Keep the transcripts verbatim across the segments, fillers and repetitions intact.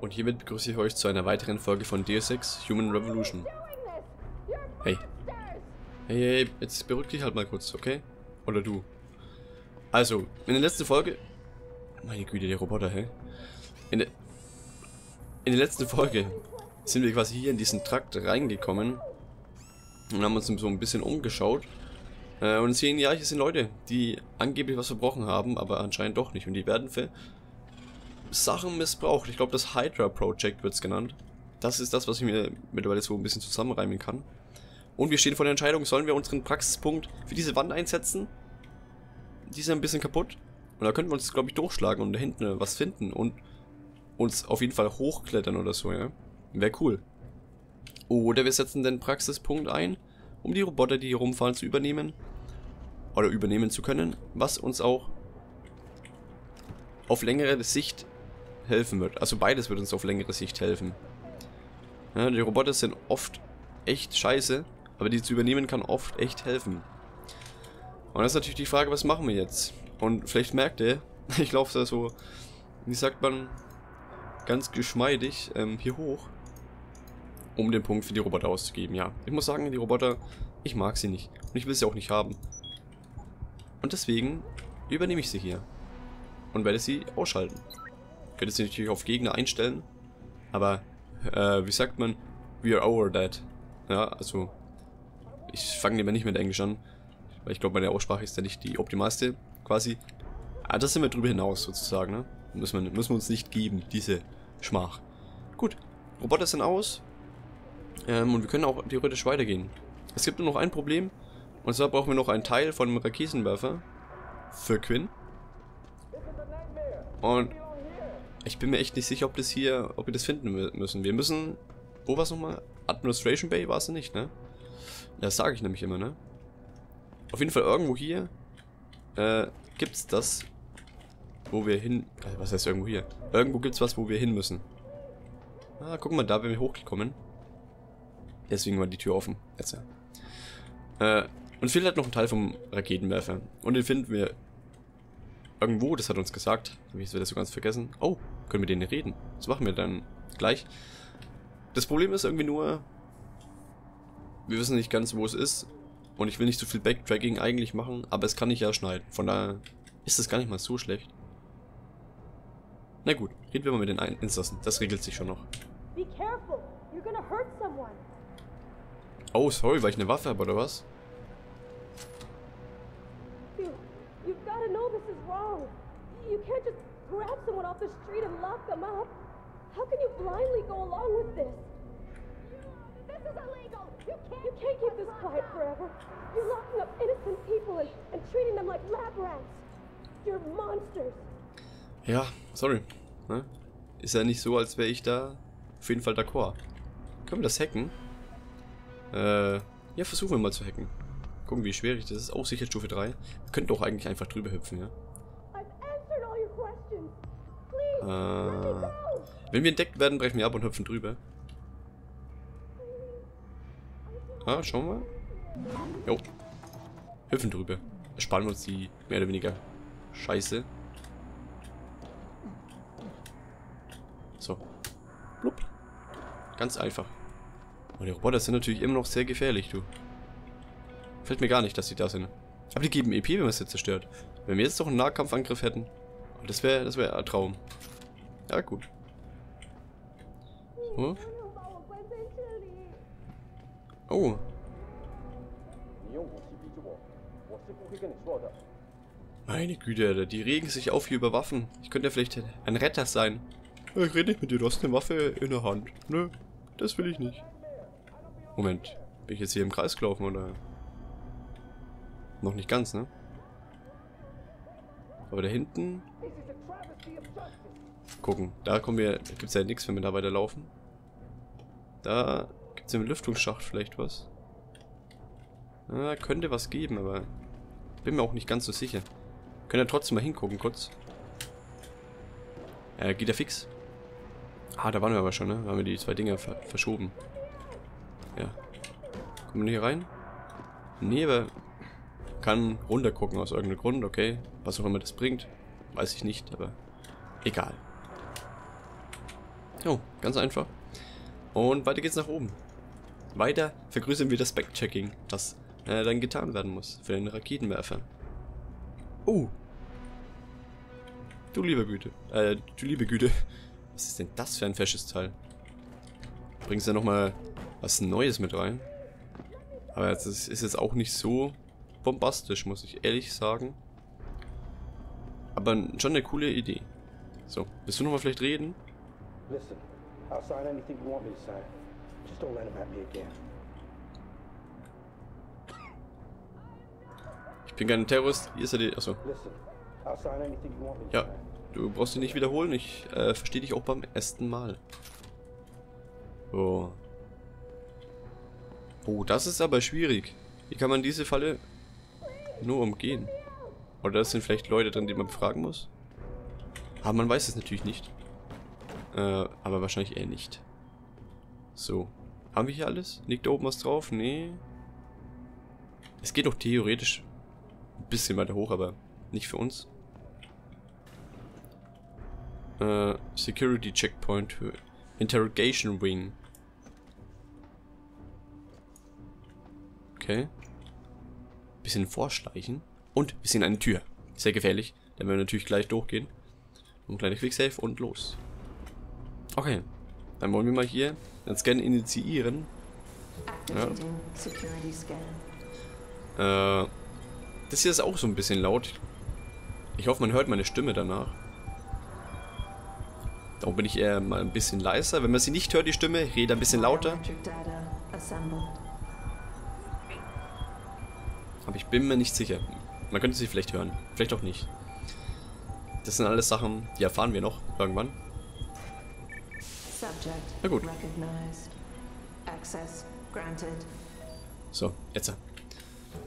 Und hiermit begrüße ich euch zu einer weiteren Folge von Deus Ex Human Revolution. Hey. Hey, hey, jetzt beruhig dich halt mal kurz, okay? Oder du. Also, in der letzten Folge... Meine Güte, der Roboter, hä? In der... In der letzten Folge sind wir quasi hier in diesen Trakt reingekommen und haben uns so ein bisschen umgeschaut. Und sehen, ja, hier sind Leute, die angeblich was verbrochen haben, aber anscheinend doch nicht. Und die werden für Sachen missbraucht. Ich glaube, das Hydra Project wird es genannt. Das ist das, was ich mir mittlerweile so ein bisschen zusammenreimen kann. Und wir stehen vor der Entscheidung, sollen wir unseren Praxispunkt für diese Wand einsetzen? Die ist ja ein bisschen kaputt. Und da könnten wir uns, glaube ich, durchschlagen und da hinten was finden und uns auf jeden Fall hochklettern oder so, ja. Wäre cool. Oder wir setzen den Praxispunkt ein, um die Roboter, die hier rumfahren, zu übernehmen. Oder übernehmen zu können, was uns auch auf längere Sicht helfen wird. Also beides wird uns auf längere Sicht helfen. Ja, die Roboter sind oft echt scheiße, aber die zu übernehmen kann oft echt helfen. Und das ist natürlich die Frage, was machen wir jetzt? Und vielleicht merkt ihr, ich laufe da so, wie sagt man, ganz geschmeidig ähm, hier hoch, um den Punkt für die Roboter auszugeben. Ja, ich muss sagen, die Roboter, ich mag sie nicht und ich will sie auch nicht haben. Und deswegen übernehme ich sie hier. Und werde sie ausschalten. Könnte sie natürlich auf Gegner einstellen. Aber, äh, wie sagt man? We are over that. Ja, also, ich fange lieber nicht mit Englisch an. Weil ich glaube, meine Aussprache ist ja nicht die optimalste, quasi. Ah, das sind wir drüber hinaus, sozusagen, ne? Müssen wir, müssen wir uns nicht geben, diese Schmach. Gut, Roboter sind aus. Ähm, und wir können auch theoretisch weitergehen. Es gibt nur noch ein Problem. Und zwar brauchen wir noch einen Teil von einem Raketenwerfer. Für Quinn. Und ich bin mir echt nicht sicher, ob das hier, ob wir das finden müssen. Wir müssen, wo war es nochmal? Administration Bay war es nicht, ne? Das sage ich nämlich immer, ne? Auf jeden Fall irgendwo hier äh, gibt's das, wo wir hin. Also was heißt irgendwo hier? Irgendwo gibt's was, wo wir hin müssen. Ah, guck mal, da bin ich hochgekommen. Deswegen war die Tür offen. Jetzt ja. Äh, und fehlt halt noch ein Teil vom Raketenwerfer. Und den finden wir. Irgendwo, das hat uns gesagt. Habe ich das so ganz vergessen. Oh, können wir denen reden. Das machen wir dann gleich. Das Problem ist irgendwie nur, wir wissen nicht ganz, wo es ist. Und ich will nicht so viel Backtracking eigentlich machen, aber es kann ich ja schneiden. Von daher ist das gar nicht mal so schlecht. Na gut, reden wir mal mit den Insassen. Das regelt sich schon noch. Oh, sorry, weil ich eine Waffe habe, oder was? You can't just grab someone off the street and lock them up. How can you blindly go along with this? This is illegal. You can't, you can't keep this quiet forever. You're locking up innocent people and, and treating them like lab rats. You're monsters. Ja, sorry. Ne? Ist ja nicht so, als wäre ich da auf jeden Fall d'accord. Können wir das hacken? Äh, ja, versuchen wir mal zu hacken. Gucken, wie schwierig das ist. Auch Sicherheitsstufe drei. Wir könnten doch eigentlich einfach drüber hüpfen, ja. Uh, wenn wir entdeckt werden, brechen wir ab und hüpfen drüber. Ah, schauen wir. Jo. Hüpfen drüber. Sparen wir uns die mehr oder weniger Scheiße. So. Blub. Ganz einfach. Und die Roboter sind natürlich immer noch sehr gefährlich, du. Fällt mir gar nicht, dass die da sind. Aber die geben E P, wenn man es jetzt zerstört. Wenn wir jetzt doch einen Nahkampfangriff hätten. Das wäre das wär ein Traum. Ja, gut. Oh. Oh. Meine Güte, die regen sich auf hier über Waffen. Ich könnte ja vielleicht ein Retter sein. Ich rede nicht mit dir, du hast eine Waffe in der Hand. Nö, das will ich nicht. Moment, bin ich jetzt hier im Kreis gelaufen oder? Noch nicht ganz, ne? Aber da hinten... Gucken, da kommen wir... Da gibt es ja nichts, wenn wir da weiterlaufen. Da gibt es im Lüftungsschacht vielleicht was. Ah, könnte was geben, aber... Bin mir auch nicht ganz so sicher. Können ja trotzdem mal hingucken, kurz. Äh, geht der fix? Ah, da waren wir aber schon, ne? Da haben wir die zwei Dinger ver verschoben. Ja. Kommen wir hier rein? Nee, aber... Kann runtergucken aus irgendeinem Grund, okay. Was auch immer das bringt, weiß ich nicht, aber egal. Oh, ganz einfach. Und weiter geht's nach oben. Weiter vergrößern wir das Backchecking, das äh, dann getan werden muss für den Raketenwerfer. Oh! Du liebe Güte. Äh, du liebe Güte. Was ist denn das für ein fesches Teil? Bringst du da nochmal was Neues mit rein? Aber das ist jetzt auch nicht so bombastisch, muss ich ehrlich sagen. Aber schon eine coole Idee. So, willst du nochmal vielleicht reden? Listen, I'll sign anything you want me to sign. Just don't let him at me again. Ich bin kein Terrorist, hier ist er die. Achso. Ja, du brauchst dich nicht wiederholen, ich äh, verstehe dich auch beim ersten Mal. So. Oh, das ist aber schwierig. Wie kann man diese Falle nur umgehen? Oder sind vielleicht Leute drin, die man befragen muss? Aber man weiß es natürlich nicht. Äh, aber wahrscheinlich eher nicht. So. Haben wir hier alles? Liegt da oben was drauf? Nee. Es geht doch theoretisch ein bisschen weiter hoch, aber nicht für uns. Äh, Security Checkpoint für Interrogation Wing. Okay. Bisschen vorschleichen. Und wir sind eine Tür. Sehr gefährlich. Da werden wir natürlich gleich durchgehen. Ein kleiner Quicksave und los. Okay. Dann wollen wir mal hier den Scan initiieren. Ja. Äh, das hier ist auch so ein bisschen laut. Ich hoffe, man hört meine Stimme danach. Darum bin ich eher mal ein bisschen leiser. Wenn man sie nicht hört, die Stimme, ich rede ein bisschen lauter. Aber ich bin mir nicht sicher. Man könnte sie vielleicht hören. Vielleicht auch nicht. Das sind alles Sachen, die erfahren wir noch irgendwann. Na gut. So, jetzt.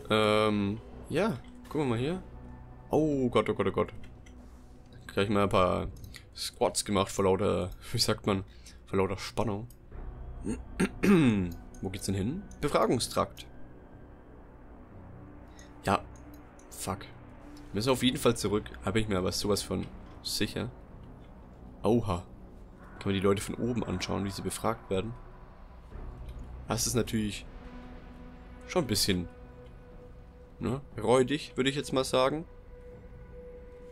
Ähm, ja, gucken wir mal hier. Oh Gott, oh Gott, oh Gott. Gleich mal ein paar Squats gemacht vor lauter, wie sagt man, vor lauter Spannung. Wo geht's denn hin? Befragungstrakt. Ja, fuck. Wir müssen auf jeden Fall zurück. Habe ich mir aber sowas von sicher. Oha. Kann man die Leute von oben anschauen, wie sie befragt werden. Das ist natürlich schon ein bisschen, ne, räudig, würde ich jetzt mal sagen.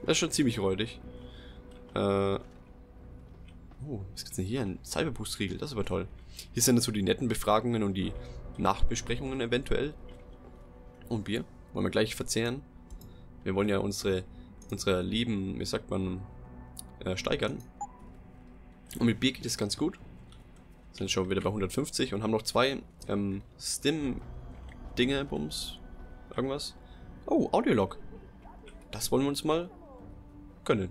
Das ist schon ziemlich räudig. Äh. Oh, was gibt's denn hier? Ein Cyberboost-Riegel, das ist aber toll. Hier sind dann so die netten Befragungen und die Nachbesprechungen eventuell. Und Bier. Wollen wir gleich verzehren. Wir wollen ja unsere, unsere Leben, wie sagt man, äh, steigern. Und mit Bier geht es ganz gut. Sind schon wieder bei hundertfünfzig und haben noch zwei ähm, Stim-Dinge, Bums, irgendwas. Oh, Audiolog. Das wollen wir uns mal gönnen.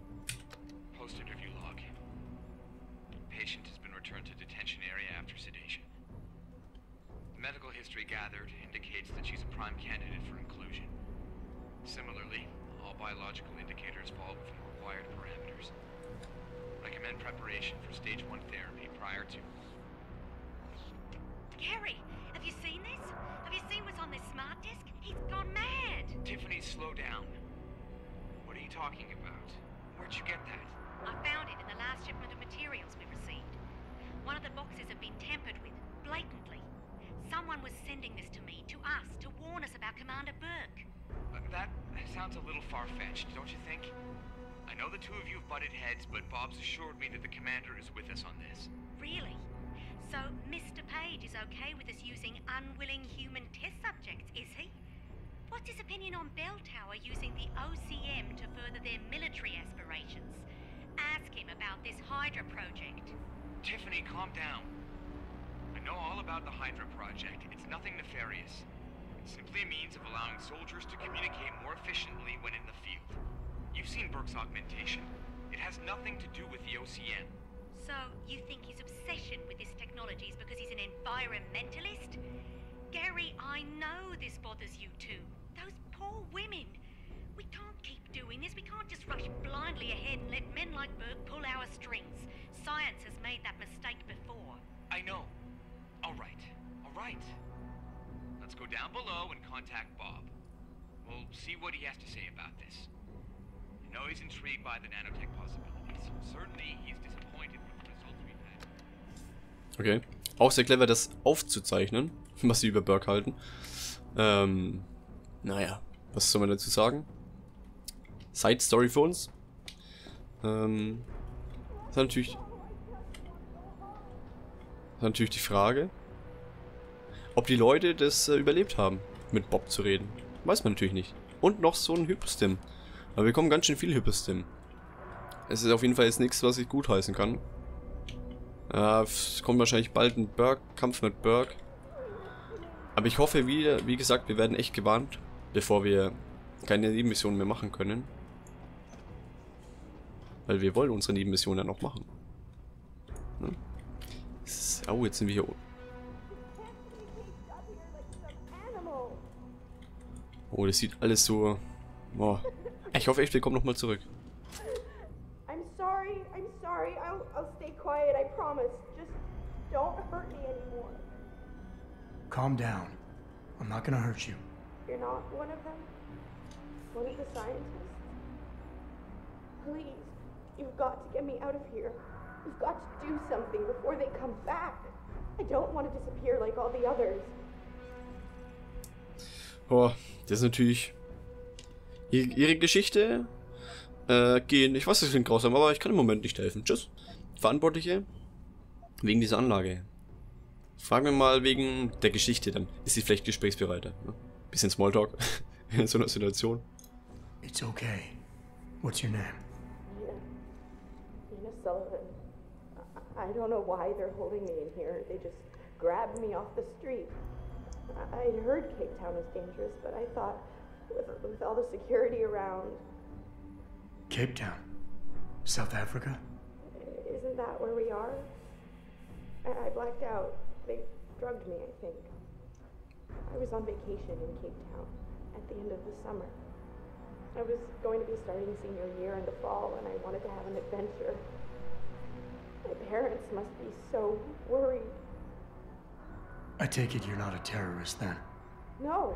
What's his opinion on Bell Tower using the O C M to further their military aspirations? Ask him about this Hydra Project. Tiffany, calm down. I know all about the Hydra Project. It's nothing nefarious. It's simply a means of allowing soldiers to communicate more efficiently when in the field. You've seen Burke's augmentation. It has nothing to do with the O C M. So, you think his obsession with this technology is because he's an environmentalist? Gary, I know this bothers you too. Those poor women. We can't keep doing this. We can't just rush blindly ahead and let men like Burke pull our strings. Science has made that mistake before. I know. All right. All right. Let's go down below and contact Bob. We'll see what he has to say about this. I know he's intrigued by the nanotech possibilities. Certainly, he's disappointed with the result we've had. Okay. Auch sehr clever, das aufzuzeichnen, was sie über Burke halten. Ähm, naja, was soll man dazu sagen? Side Story für uns. Ähm, das ist natürlich, das ist natürlich die Frage, ob die Leute das äh, überlebt haben, mit Bob zu reden. Weiß man natürlich nicht. Und noch so ein Hypostim. Aber wir bekommen ganz schön viel Hypostim. Es ist auf jeden Fall jetzt nichts, was ich gutheißen kann. Äh, es kommt wahrscheinlich bald ein Burke, Kampf mit Burke. Aber ich hoffe, wieder, wie gesagt, wir werden echt gewarnt, bevor wir keine Nebenmissionen mehr machen können. Weil wir wollen unsere Nebenmissionen dann auch machen. Hm? Oh, jetzt sind wir hier oben. Oh, das sieht alles so... Oh. Ich hoffe echt, wir kommen nochmal zurück. Calm down. I'm not gonna hurt you. You're not one of them? One of the scientists? Please, you've got to get me out of here. You've got to do something before they come back. I don't want to disappear like all the others. Oh, das ist natürlich... Ihre Geschichte... Äh, gehen... Ich weiß, das klingt grausam, aber ich kann im Moment nicht helfen. Tschüss. Verantwortliche? Wegen dieser Anlage. Fragen wir mal wegen der Geschichte, dann ist sie vielleicht gesprächsbereiter. Ne? Bisschen Smalltalk in so einer Situation. It's okay. What's your name? Janine Sullivan. I don't know why they're holding me in here. They just grabbed me off the street. I heard Cape Town was dangerous, but I thought with, with all the security around. Cape Town, South Africa. Isn't that where we are? I, I blacked out. They drugged me, I think. I was on vacation in Cape Town at the end of the summer. I was going to be starting senior year in the fall and I wanted to have an adventure. My parents must be so worried. I take it you're not a terrorist then? No,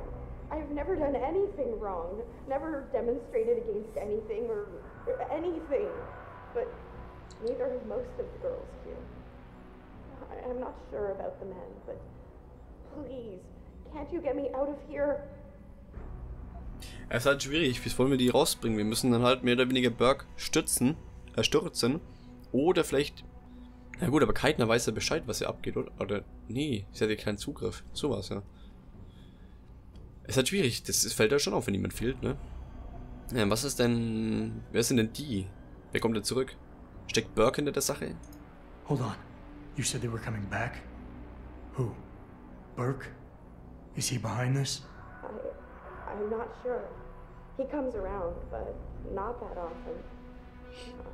I've never done anything wrong. Never demonstrated against anything or, or anything. But neither have most of the girls here. I'm not sure about the men, but please, can't you get me out of here? Es ist halt schwierig, wie wollen wir die rausbringen? Wir müssen dann halt mehr oder weniger Burke stützen, äh, stürzen, oder vielleicht, na gut, aber keiner weiß ja Bescheid, was hier abgeht, oder? Oder nee, ich hatte keinen Zugriff, sowas, ja. Es ist halt schwierig, das, das fällt ja schon auf, wenn jemand fehlt, ne? Ja, was ist denn, wer sind denn die? Wer kommt denn zurück? Steckt Burke hinter der Sache? Hold on. You said they were coming back? Who? Burke? Is he behind this? I, I'm not sure. He comes around, but not that often.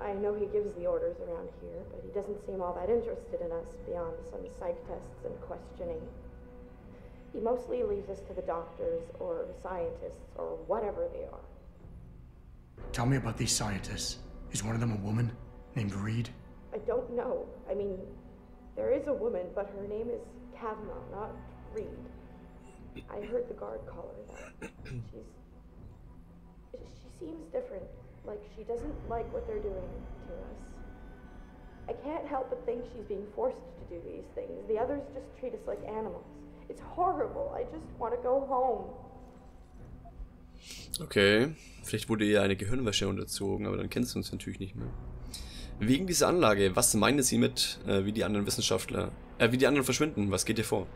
I know he gives the orders around here, but he doesn't seem all that interested in us beyond some psych tests and questioning. He mostly leaves us to the doctors or scientists or whatever they are. Tell me about these scientists. Is one of them a woman named Reed? I don't know. I mean... There is a woman, but her name is Kavanaugh, not Reed. I heard the guard call her that. She's... She seems different. Like, she doesn't like what they're doing to us. I can't help but think she's being forced to do these things. The others just treat us like animals. It's horrible. I just want to go home. Okay. Vielleicht wurde ihr eine Gehirnwäsche unterzogen, aber dann kennst du uns natürlich nicht mehr. Wegen dieser Anlage, was meinen Sie mit, äh, wie die anderen Wissenschaftler, äh, wie die anderen verschwinden? Was geht dir vor?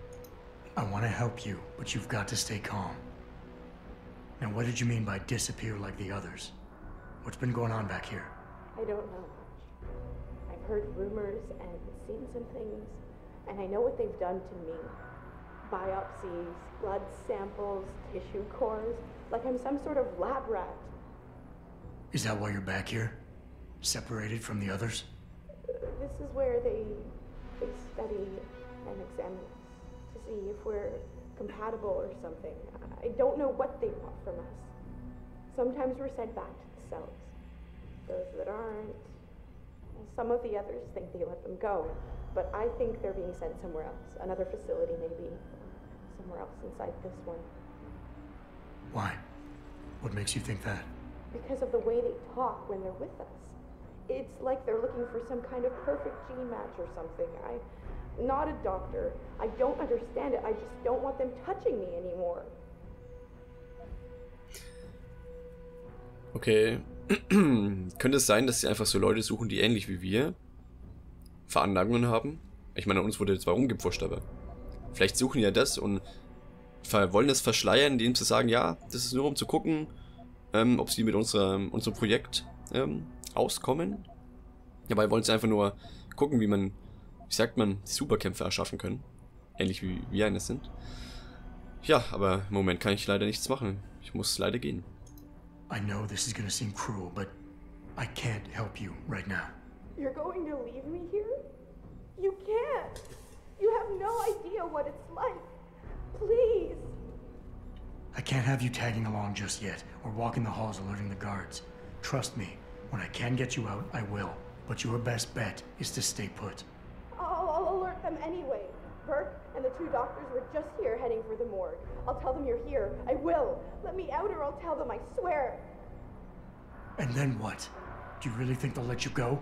I want to help you, but you've got to stay calm. Now, what did you mean by disappear like the others? What's been going on back here? I don't know much. I've heard rumors and seen some things, and I know what they've done to me. Biopsies, blood samples, tissue cores, like I'm some sort of lab rat. Is that why you're back here? Separated from the others? This is where they, they study and examine us to see if we're compatible or something. I don't know what they want from us. Sometimes we're sent back to the cells. Those that aren't. Some of the others think they let them go, but I think they're being sent somewhere else. Another facility maybe. Somewhere else inside this one. Why? What makes you think that? Because of the way they talk when they're with us. It's like they're looking for some kind of perfect gene match or something. I not a doctor. I don't understand it. I just don't want them touching me anymore. Okay. Könnte es sein, dass sie einfach so Leute suchen, die ähnlich wie wir Veranlagungen haben? Ich meine, uns wurde zwar rumgepfuscht, aber vielleicht suchen die ja das und wollen das verschleiern, indem sie sagen, ja, das ist nur um zu gucken, ähm, ob sie mit unserer, unserem Projekt ähm, auskommen. Dabei wollen sie einfach nur gucken, wie man, wie sagt man, Superkämpfe erschaffen können. Ähnlich wie wir eines sind. Ja, aber im Moment kann ich leider nichts machen. Ich muss leider gehen. I know this is gonna seem cruel, but I can't help you right now. You're going to leave me here? You can't. You have no idea what it's like. Please. I can't have you tagging along just yet, or walking the halls alerting the guards. Trust me, when I can get you out, I will. But your best bet is to stay put. I'll, I'll alert them anyway. Burke and the two doctors were just here heading for the morgue. I'll tell them you're here. I will. Let me out or I'll tell them, I swear. And then what? Do you really think they'll let you go?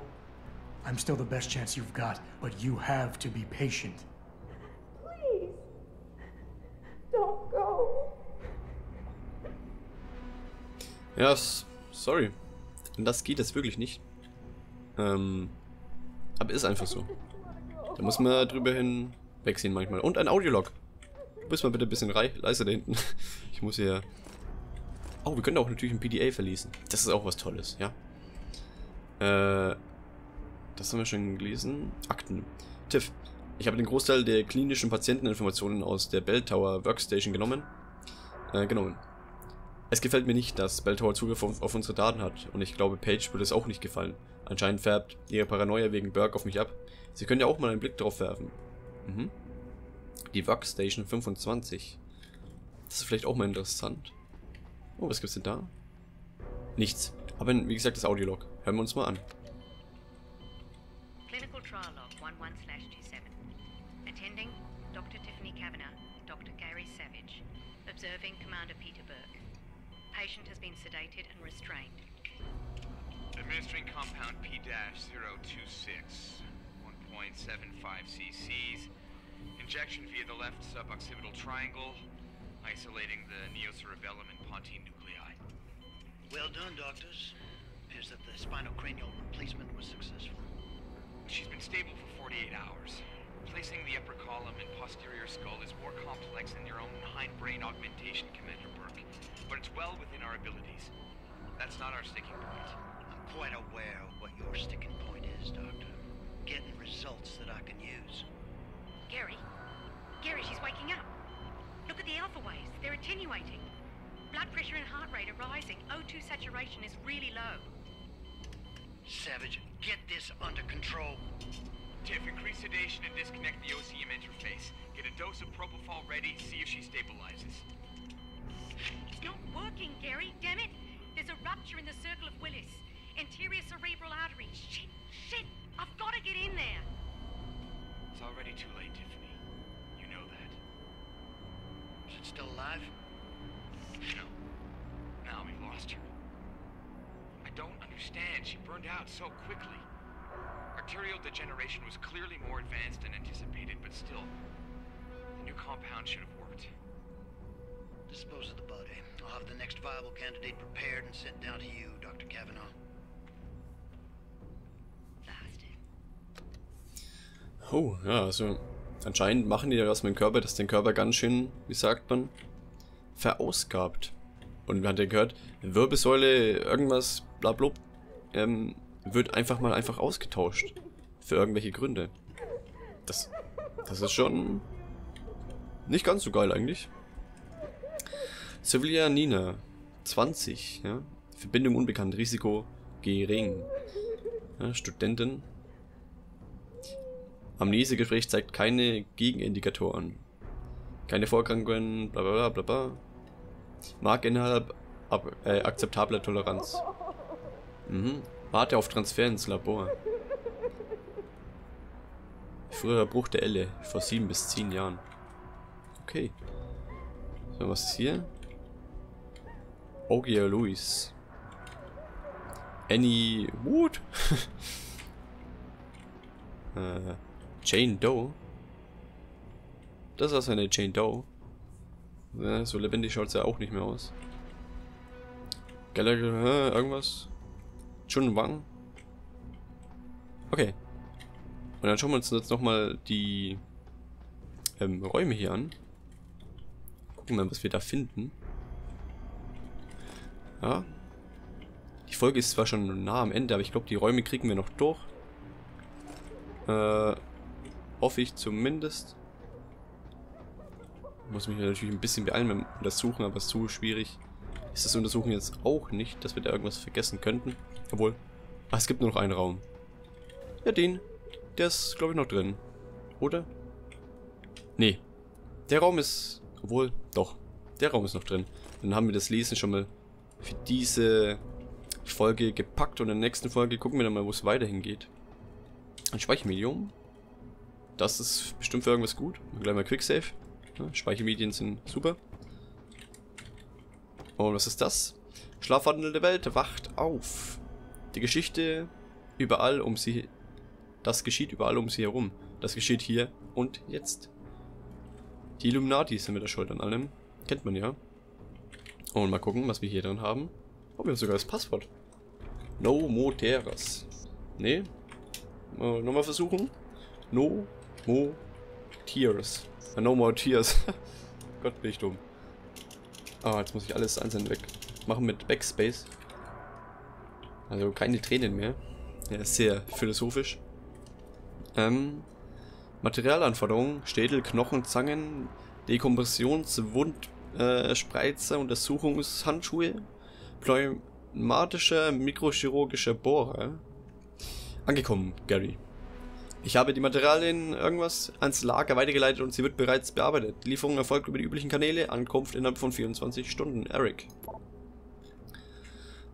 I'm still the best chance you've got, but you have to be patient. Please. Don't go. Yes, sorry. Das geht jetzt wirklich nicht. Ähm, aber ist einfach so. Da muss man drüber hin wegsehen manchmal. Und ein Audiolog. Du bist mal bitte ein bisschen leiser da hinten. Ich muss hier... Oh, wir können auch natürlich ein P D A verlesen. Das ist auch was Tolles, ja. Äh, das haben wir schon gelesen. Akten. Tiff. Ich habe den Großteil der klinischen Patienteninformationen aus der Bell Tower Workstation genommen. Äh, genommen. Es gefällt mir nicht, dass Bell Tower Zugriff auf unsere Daten hat. Und ich glaube, Paige würde es auch nicht gefallen. Anscheinend färbt ihre Paranoia wegen Burke auf mich ab. Sie können ja auch mal einen Blick drauf werfen. Mhm. Die Vox Station fünfundzwanzig. Das ist vielleicht auch mal interessant. Oh, was gibt's denn da? Nichts. Aber wie gesagt, das Audiolog. Hören wir uns mal an. Clinical Trial Log eins eins slash zwei sieben. Attending Doktor Tiffany Kavanaugh, Doktor Gary Savage. Observing Commander Peter Burke. Patient has been sedated and restrained. Administering compound P zero zwei sechs. one point seven five c c s. Injection via the left suboccipital triangle, isolating the neocerebellum and pontine nuclei. Well done, doctors. Appears that the spinal cranial replacement was successful. She's been stable for forty-eight hours. Placing the upper column and posterior skull is more complex than your own hindbrain augmentation, Commander Burke, but it's well within our abilities. That's not our sticking point. I'm quite aware of what your sticking point is, Doctor. Getting results that I can use. Gary? Gary, she's waking up. Look at the alpha waves. They're attenuating. Blood pressure and heart rate are rising. O two saturation is really low. Savage, get this under control. Tiff, increase sedation and disconnect the O C M interface. Get a dose of propofol ready, see if she stabilizes. It's not working, Gary. Damn it. There's a rupture in the circle of Willis. Anterior cerebral artery. Shit, shit. I've got to get in there. It's already too late, Tiffany. You know that. Is it still alive? No. Now we've lost her. I don't understand. She burned out so quickly. Arterial degeneration was clearly more advanced than anticipated, but still, the new compound should have worked. Dispose of the body. I'll have the next viable candidate prepared and sent down to you, Doktor Kavanaugh. Oh, ja, also anscheinend machen die ja was mit dem Körper, dass den Körper ganz schön, wie sagt man, verausgabt. Und wir hatten ja gehört, Wirbelsäule, irgendwas, blablub, ähm, wird einfach mal einfach ausgetauscht. Für irgendwelche Gründe. Das, das ist schon nicht ganz so geil eigentlich. Civilianina, zwanzig, ja. Verbindung unbekannt, Risiko gering. Ja, Studentin. Amnesegespräch zeigt keine Gegenindikatoren. Keine Vorkrankungen, bla bla bla bla. Markinhalt ab, äh, akzeptabler Toleranz. Mhm. Warte auf Transfer ins Labor. Früher Bruch der Elle, vor sieben bis zehn Jahren. Okay. So, was ist hier? Ogia Louis. Annie Wood? äh. Jane Doe? Das ist eine Jane Doe. Ja, so lebendig schaut es ja auch nicht mehr aus. Gallagher, irgendwas? Chun Wang? Okay. Und dann schauen wir uns jetzt nochmal die ähm, Räume hier an. Gucken wir mal, was wir da finden. Ja. Die Folge ist zwar schon nah am Ende, aber ich glaube, die Räume kriegen wir noch durch. Äh, hoffe ich zumindest. Muss mich natürlich ein bisschen beeilen beim Untersuchen, aber so schwierig ist das Untersuchen jetzt auch nicht, dass wir da irgendwas vergessen könnten. Obwohl, ach, es gibt nur noch einen Raum. Ja, den. Der ist, glaube ich, noch drin. Oder? Nee. Der Raum ist... Obwohl, doch. Der Raum ist noch drin. Dann haben wir das Lesen schon mal für diese Folge gepackt. Und in der nächsten Folge gucken wir dann mal, wo es weiter hingeht. Ein Speichermedium. Das ist bestimmt für irgendwas gut. Gleich mal Quicksave. Ja, Speichermedien sind super. Und was ist das? Schlafwandelnde Welt wacht auf. Die Geschichte überall um sie... Das geschieht überall um sie herum. Das geschieht hier und jetzt. Die Illuminati sind mit der Schuld an allem. Kennt man ja. Und mal gucken, was wir hier drin haben. Oh, wir haben sogar das Passwort. No Moteras. Nee. Äh, nochmal versuchen. No Mo Tears. Uh, no more Tears. Gott, bin ich dumm. Ah, jetzt muss ich alles einzeln weg machen mit Backspace. Also keine Tränen mehr. Ja, sehr philosophisch. Ähm, Materialanforderungen, Schädel, Knochen, Zangen, Dekompressions-, Wund-, äh, Spreizer, Untersuchungshandschuhe, pneumatischer, mikrochirurgischer Bohrer. Angekommen, Gary. Ich habe die Materialien irgendwas ans Lager weitergeleitet und sie wird bereits bearbeitet. Lieferung erfolgt über die üblichen Kanäle, Ankunft innerhalb von vierundzwanzig Stunden. Eric.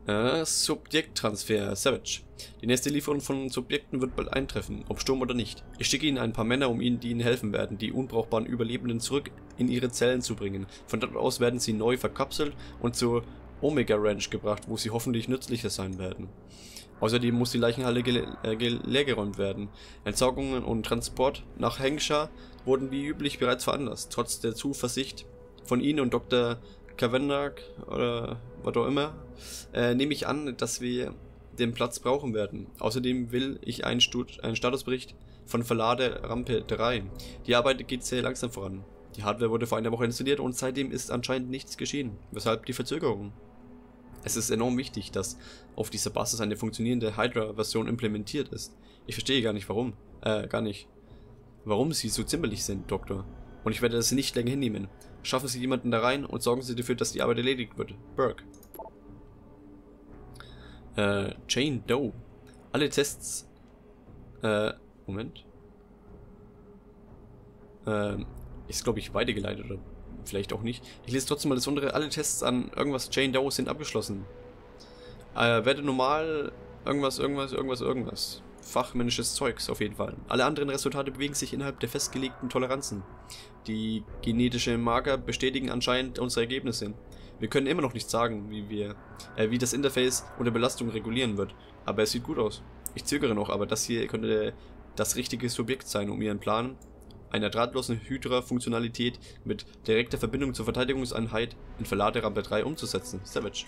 Uh, Subjekttransfer, Savage. Die nächste Lieferung von Subjekten wird bald eintreffen, ob Sturm oder nicht. Ich schicke Ihnen ein paar Männer, um Ihnen, die Ihnen helfen werden, die unbrauchbaren Überlebenden zurück in ihre Zellen zu bringen. Von dort aus werden sie neu verkapselt und zur Omega Ranch gebracht, wo sie hoffentlich nützlicher sein werden. Außerdem muss die Leichenhalle gele äh, leergeräumt werden. Entsorgungen und Transport nach Hengsha wurden wie üblich bereits veranlasst, trotz der Zuversicht von Ihnen und Doktor Kavanaugh oder was auch immer, äh, nehme ich an, dass wir den Platz brauchen werden. Außerdem will ich einen, Stud einen Statusbericht von Verladerampe drei. Die Arbeit geht sehr langsam voran. Die Hardware wurde vor einer Woche installiert und seitdem ist anscheinend nichts geschehen. Weshalb die Verzögerung? Es ist enorm wichtig, dass auf dieser Basis eine funktionierende Hydra-Version implementiert ist. Ich verstehe gar nicht warum. Äh, gar nicht. Warum sie so zimperlich sind, Doktor. Und ich werde das nicht länger hinnehmen. Schaffen Sie jemanden da rein und sorgen Sie dafür, dass die Arbeit erledigt wird. Burke. Äh, Jane Doe. Alle Tests... Äh, Moment. Ähm, ist glaube ich weitergeleitet oder vielleicht auch nicht. Ich lese trotzdem mal das untere. Alle Tests an irgendwas Jane Doe sind abgeschlossen. Äh, werde normal... Irgendwas, irgendwas, irgendwas, irgendwas. Fachmännisches Zeugs auf jeden Fall. Alle anderen Resultate bewegen sich innerhalb der festgelegten Toleranzen. Die genetischen Marker bestätigen anscheinend unsere Ergebnisse. Wir können immer noch nicht sagen, wie wir, äh, wie das Interface unter Belastung regulieren wird. Aber es sieht gut aus. Ich zögere noch, aber das hier könnte das richtige Subjekt sein, um ihren Plan einer drahtlosen Hydra-Funktionalität mit direkter Verbindung zur Verteidigungseinheit in Verladerampe drei umzusetzen. Savage.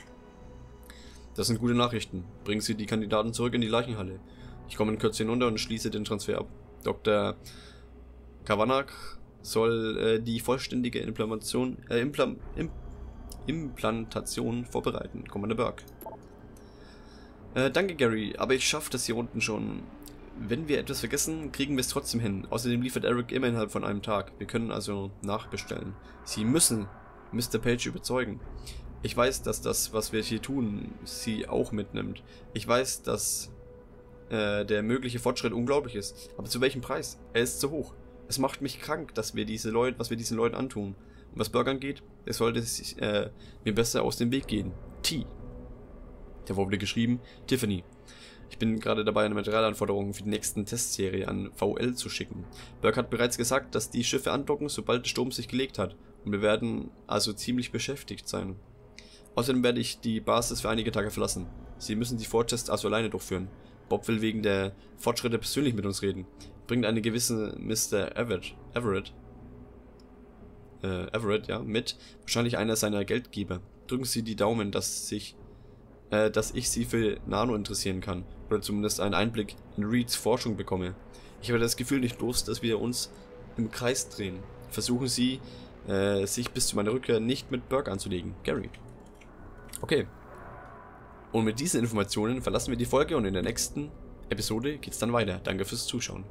Das sind gute Nachrichten. Bringen Sie die Kandidaten zurück in die Leichenhalle. Ich komme in Kürze hinunter und schließe den Transfer ab. Doktor Kavanaugh soll äh, die vollständige Implantation, äh, Implan Im Implantation vorbereiten. Commander Burke. Äh, danke, Gary, aber ich schaffe das hier unten schon. Wenn wir etwas vergessen, kriegen wir es trotzdem hin. Außerdem liefert Eric immer innerhalb von einem Tag. Wir können also nachbestellen. Sie müssen Mister Page überzeugen. Ich weiß, dass das, was wir hier tun, sie auch mitnimmt. Ich weiß, dass... der mögliche Fortschritt unglaublich ist. Aber zu welchem Preis? Er ist zu hoch. Es macht mich krank, dass wir diese Leute, was wir diesen Leuten antun. Und was Burke angeht, es sollte sich, äh, mir besser aus dem Weg gehen. T. Der wurde geschrieben, Tiffany. Ich bin gerade dabei, eine Materialanforderung für die nächsten Testserie an V L zu schicken. Burke hat bereits gesagt, dass die Schiffe andocken, sobald der Sturm sich gelegt hat. Und wir werden also ziemlich beschäftigt sein. Außerdem werde ich die Basis für einige Tage verlassen. Sie müssen die Vortests also alleine durchführen. Bob will wegen der Fortschritte persönlich mit uns reden. Bringt eine gewisse Mister Everett, Everett äh, Everett, ja, mit, wahrscheinlich einer seiner Geldgeber. Drücken Sie die Daumen, dass sich, äh, dass ich Sie für Nano interessieren kann, oder zumindest einen Einblick in Reeds Forschung bekomme. Ich habe das Gefühl nicht bloß, dass wir uns im Kreis drehen. Versuchen Sie, äh, sich bis zu meiner Rückkehr nicht mit Burke anzulegen. Gary. Okay. Und mit diesen Informationen verlassen wir die Folge und in der nächsten Episode geht's dann weiter. Danke fürs Zuschauen.